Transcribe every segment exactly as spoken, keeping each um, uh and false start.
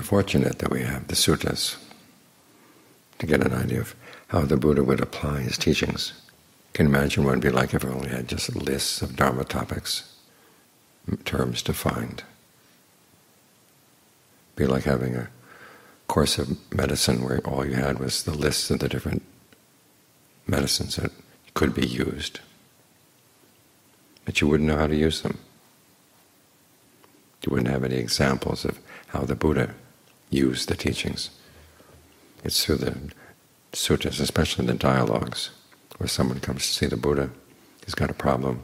We're fortunate that we have the suttas to get an idea of how the Buddha would apply his teachings. Can you imagine what it would be like if we only had just lists of Dharma topics, terms to find? It'd be like having a course of medicine where all you had was the lists of the different medicines that could be used, but you wouldn't know how to use them. You wouldn't have any examples of how the Buddha used the teachings. It's through the suttas, especially the dialogues, where someone comes to see the Buddha, he's got a problem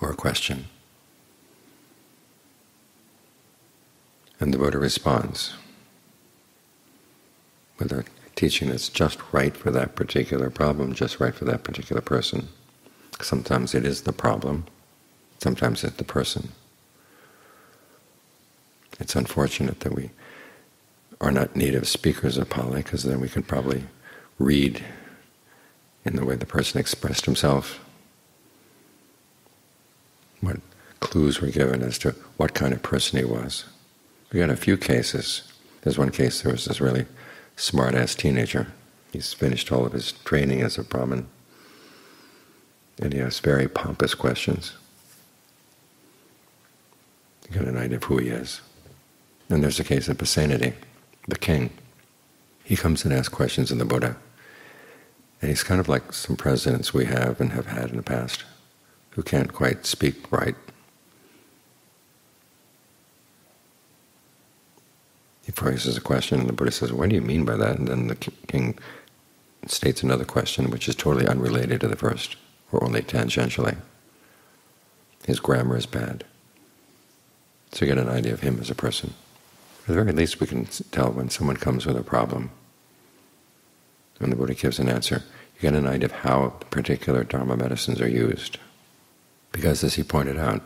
or a question, and the Buddha responds with a teaching that's just right for that particular problem, just right for that particular person. Sometimes it is the problem, sometimes it's the person. It's unfortunate that we are not native speakers of Pali, because then we could probably read in the way the person expressed himself, what clues were given as to what kind of person he was. We got a few cases. There's one case, there was this really smart-ass teenager. He's finished all of his training as a brahmin, and he asks very pompous questions. You got an idea of who he is. And there's the case of Pasenadi, the king. He comes and asks questions of the Buddha, and he's kind of like some presidents we have and have had in the past, who can't quite speak right. He phrases a question, and the Buddha says, "What do you mean by that?" And then the king states another question, which is totally unrelated to the first, or only tangentially. His grammar is bad. So you get an idea of him as a person. At the very least, we can tell when someone comes with a problem, and the Buddha gives an answer, you get an idea of how particular Dharma medicines are used. Because, as he pointed out,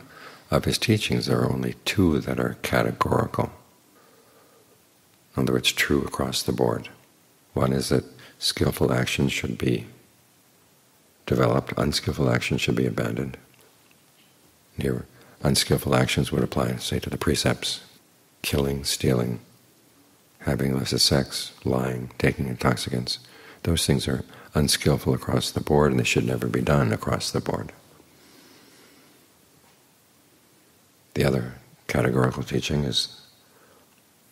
of his teachings there are only two that are categorical. In other words, true across the board. One is that skillful action should be developed, unskillful action should be abandoned. And here, unskillful actions would apply, say, to the precepts: killing, stealing, having illicit sex, lying, taking intoxicants. Those things are unskillful across the board, and they should never be done across the board. The other categorical teaching is,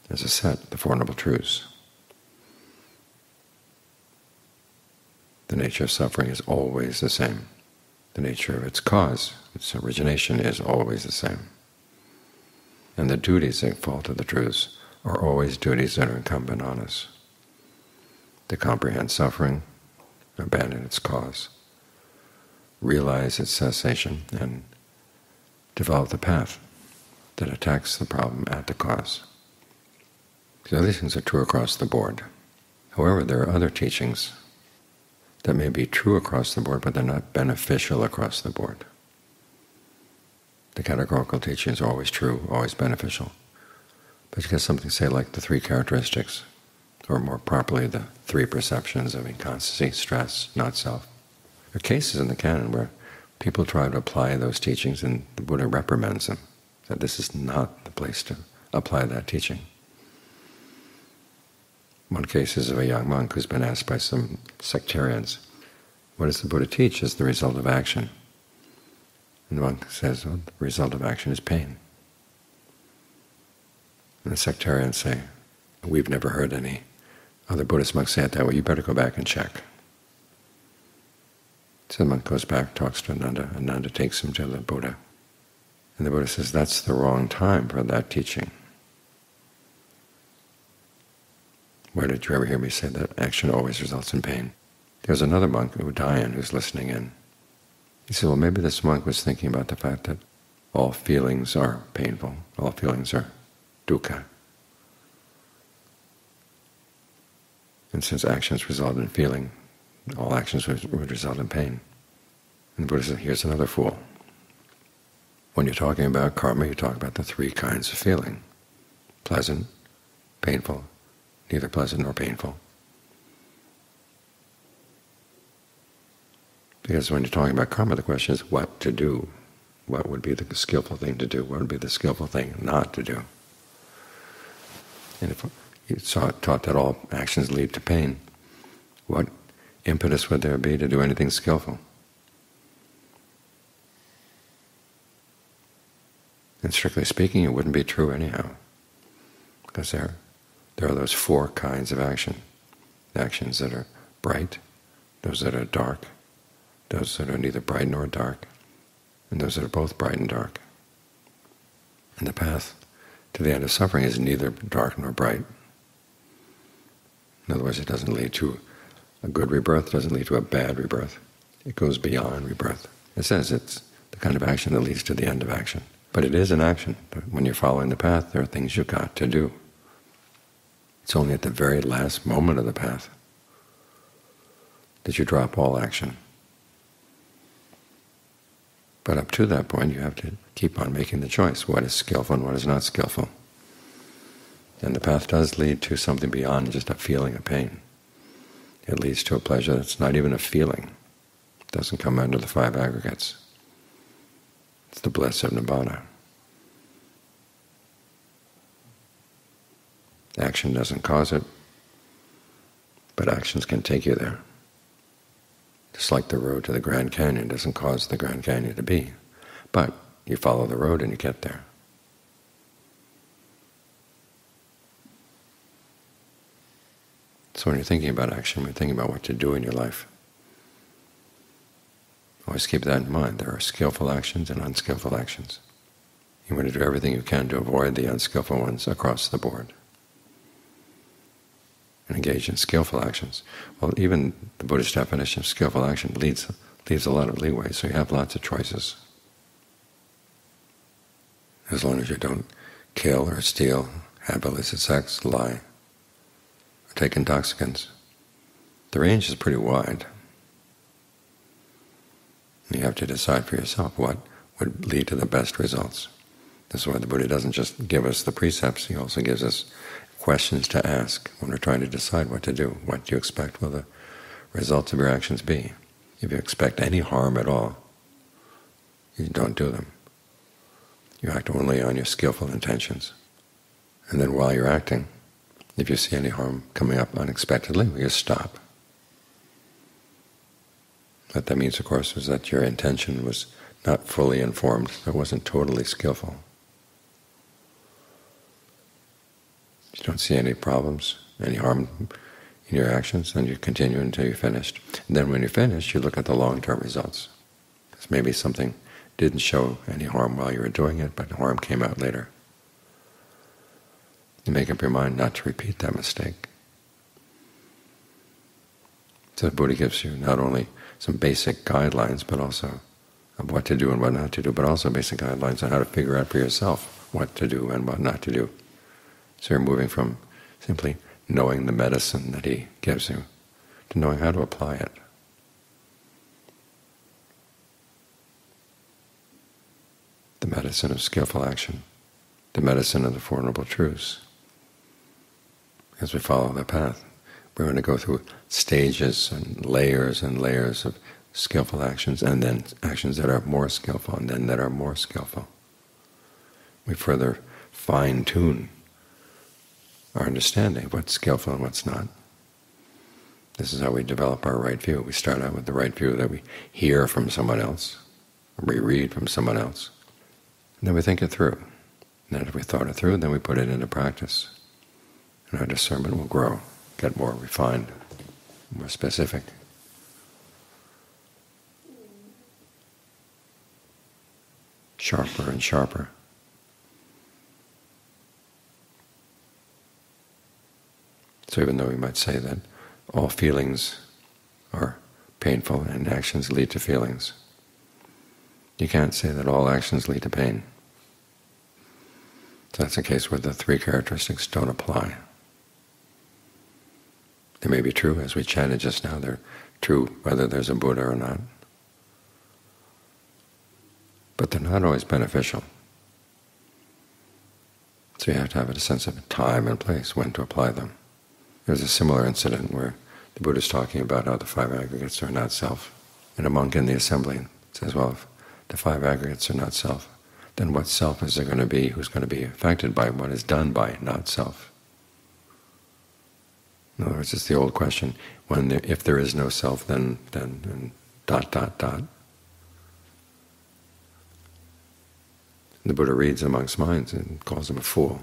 as a set, the Four Noble Truths. The nature of suffering is always the same. The nature of its cause, its origination, is always the same. And the duties that fall to the truths are always duties that are incumbent on us: to comprehend suffering, abandon its cause, realize its cessation, and develop the path that attacks the problem at the cause. So these things are true across the board. However, there are other teachings that may be true across the board, but they're not beneficial across the board. The categorical teachings are always true, always beneficial. But you get something, say, like the three characteristics, or more properly, the three perceptions of inconstancy, stress, not-self. There are cases in the canon where people try to apply those teachings, and the Buddha reprimands them, that this is not the place to apply that teaching. One case is of a young monk who's been asked by some sectarians, what does the Buddha teach as the result of action? And the monk says, well, the result of action is pain. And the sectarians say, we've never heard any other Buddhist monks say it that way, you better go back and check. So the monk goes back, talks to Ananda, Ananda takes him to the Buddha. And the Buddha says, that's the wrong time for that teaching. Where did you ever hear me say that action always results in pain? There's another monk, Udayan, who's listening in. He said, well, maybe this monk was thinking about the fact that all feelings are painful, all feelings are dukkha. And since actions result in feeling, all actions would result in pain. And the Buddha said, here's another fool. When you're talking about karma, you talk about the three kinds of feeling: pleasant, painful, neither pleasant nor painful. Because when you're talking about karma, the question is what to do. What would be the skillful thing to do? What would be the skillful thing not to do? And if it's taught that all actions lead to pain, what impetus would there be to do anything skillful? And strictly speaking, it wouldn't be true anyhow, because there, there are those four kinds of action. Actions that are bright, those that are dark, those that are neither bright nor dark, and those that are both bright and dark. And the path to the end of suffering is neither dark nor bright. In other words, it doesn't lead to a good rebirth, it doesn't lead to a bad rebirth. It goes beyond rebirth. It says it's the kind of action that leads to the end of action. But it is an action. When you're following the path, there are things you've got to do. It's only at the very last moment of the path that you drop all action. But up to that point, you have to keep on making the choice, what is skillful and what is not skillful. And the path does lead to something beyond just a feeling of pain. It leads to a pleasure that's not even a feeling. It doesn't come under the five aggregates. It's the bliss of nibbana. Action doesn't cause it, but actions can take you there. Just like the road to the Grand Canyon doesn't cause the Grand Canyon to be, but you follow the road and you get there. So when you're thinking about action, when you're thinking about what to do in your life, always keep that in mind. There are skillful actions and unskillful actions. You want to do everything you can to avoid the unskillful ones across the board, and engage in skillful actions. Well, even the Buddhist definition of skillful action leads, leaves a lot of leeway, so you have lots of choices. As long as you don't kill or steal, have illicit sex, lie, or take intoxicants. The range is pretty wide. You have to decide for yourself what would lead to the best results. That's why the Buddha doesn't just give us the precepts, he also gives us questions to ask when we're trying to decide what to do. What do you expect will the results of your actions be? If you expect any harm at all, you don't do them. You act only on your skillful intentions. And then while you're acting, if you see any harm coming up unexpectedly, you stop. What that means, of course, is that your intention was not fully informed, it wasn't totally skillful. You don't see any problems, any harm in your actions, then you continue until you're finished. And then when you're finished, you look at the long-term results. Because maybe something didn't show any harm while you were doing it, but harm came out later. You make up your mind not to repeat that mistake. So the Buddha gives you not only some basic guidelines, but also of what to do and what not to do, but also basic guidelines on how to figure out for yourself what to do and what not to do. So you're moving from simply knowing the medicine that he gives you to knowing how to apply it. The medicine of skillful action, the medicine of the Four Noble Truths. As we follow the path, we're going to go through stages and layers and layers of skillful actions, and then actions that are more skillful, and then that are more skillful. We further fine-tune our understanding of what's skillful and what's not. This is how we develop our right view. We start out with the right view that we hear from someone else, or we read from someone else, and then we think it through. And then if we thought it through, then we put it into practice. And our discernment will grow, get more refined, more specific. Sharper and sharper. So even though we might say that all feelings are painful and actions lead to feelings, you can't say that all actions lead to pain. So that's a case where the three characteristics don't apply. They may be true, as we chanted just now, they're true whether there's a Buddha or not. But they're not always beneficial. So you have to have a sense of time and place when to apply them. There's a similar incident where the Buddha's talking about how the five aggregates are not self. And a monk in the assembly says, well, if the five aggregates are not self, then what self is there going to be who's going to be affected by what is done by not self? In other words, it's the old question: when there, if there is no self, then then, then dot dot dot. The Buddha reads amongst minds and calls him a fool,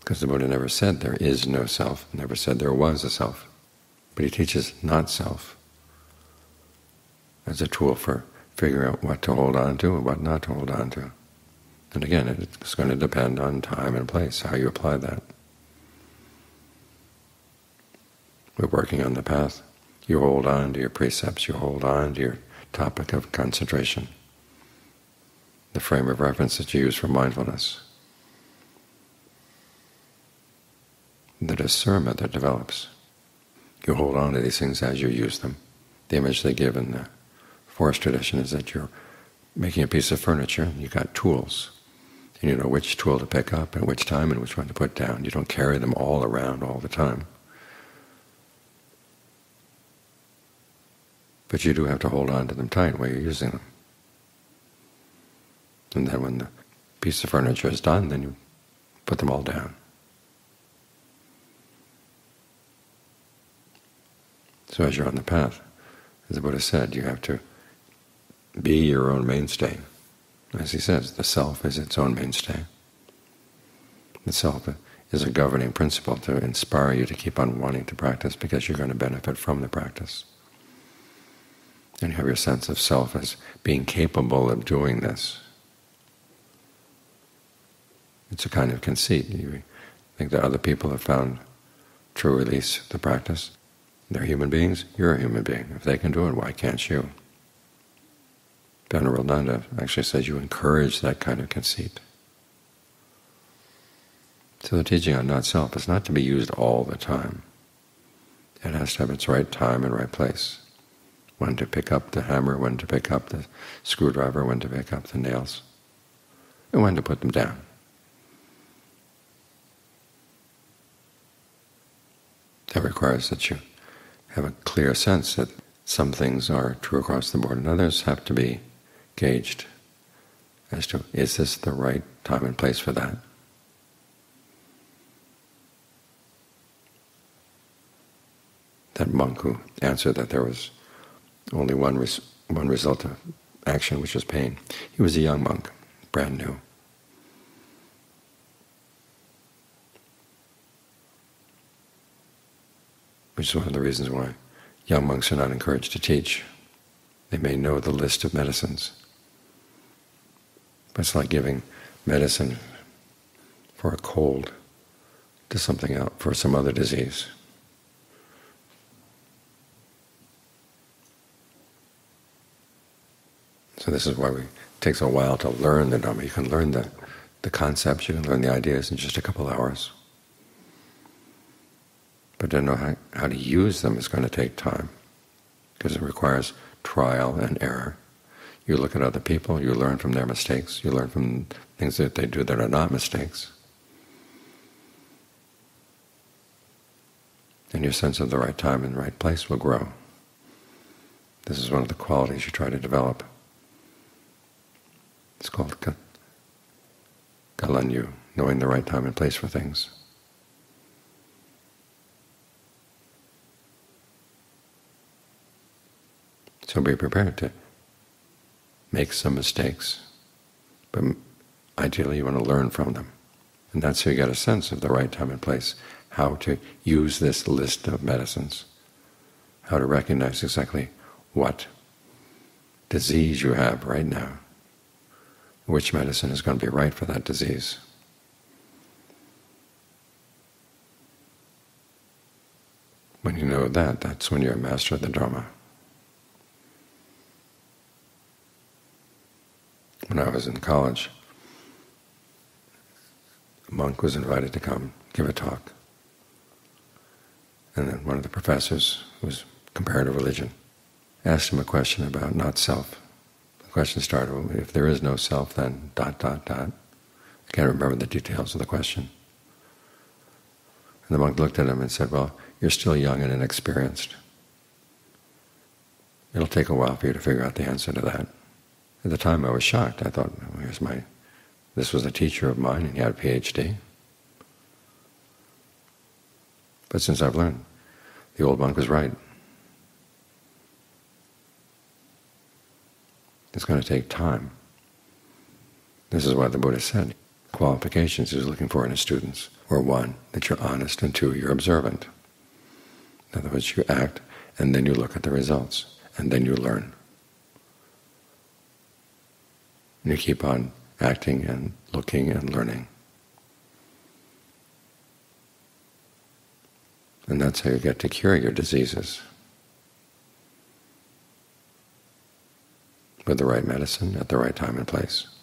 because the Buddha never said there is no self, never said there was a self, but he teaches not-self as a tool for figuring out what to hold on to and what not to hold on to. And again, it's going to depend on time and place, how you apply that. We're working on the path. You hold on to your precepts, you hold on to your topic of concentration, the frame of reference that you use for mindfulness, the discernment that develops. You hold on to these things as you use them. The image they give in the forest tradition is that you're making a piece of furniture, and you've got tools, and you know which tool to pick up and which time and which one to put down. You don't carry them all around all the time. But you do have to hold on to them tight while you're using them. And then when the piece of furniture is done, then you put them all down. So as you're on the path, as the Buddha said, you have to be your own mainstay. As he says, the self is its own mainstay. The self is a governing principle to inspire you to keep on wanting to practice, because you're going to benefit from the practice. And you have your sense of self as being capable of doing this. It's a kind of conceit. You think that other people have found true release of the practice. They're human beings, you're a human being. If they can do it, why can't you? Venerable Ananda actually says you encourage that kind of conceit. So the teaching on not-self is not to be used all the time. It has to have its right time and right place. When to pick up the hammer, when to pick up the screwdriver, when to pick up the nails, and when to put them down. That requires that you have a clear sense that some things are true across the board, and others have to be gauged as to, is this the right time and place for that? That monk who answered that there was only one, res one result of action, which was pain. He was a young monk, brand new. Which is one of the reasons why young monks are not encouraged to teach. They may know the list of medicines, but it's like giving medicine for a cold to something else, for some other disease. So this is why we, it takes a while to learn the Dhamma. You can learn the, the concepts, you can learn the ideas in just a couple hours. But to know how, how to use them is going to take time, because it requires trial and error. You look at other people, you learn from their mistakes, you learn from things that they do that are not mistakes. And your sense of the right time and the right place will grow. This is one of the qualities you try to develop. It's called kalanyu, knowing the right time and place for things. So be prepared to make some mistakes, but ideally you want to learn from them. And that's how you get a sense of the right time and place, how to use this list of medicines, how to recognize exactly what disease you have right now, which medicine is going to be right for that disease. When you know that, that's when you're a master of the Dharma. When I was in college, a monk was invited to come give a talk. And then one of the professors, who was comparative religion, asked him a question about not-self. The question started, well, if there is no self, then dot, dot, dot. I can't remember the details of the question. And the monk looked at him and said, well, you're still young and inexperienced. It'll take a while for you to figure out the answer to that. At the time I was shocked. I thought, well, here's my, this was a teacher of mine and he had a P H D. But since I've learned, the old monk was right. It's going to take time. This is what the Buddha said. Qualifications he's looking for in his students were, one, that you're honest, and two, you're observant. In other words, you act, and then you look at the results, and then you learn. And you keep on acting and looking and learning. And that's how you get to cure your diseases, with the right medicine at the right time and place.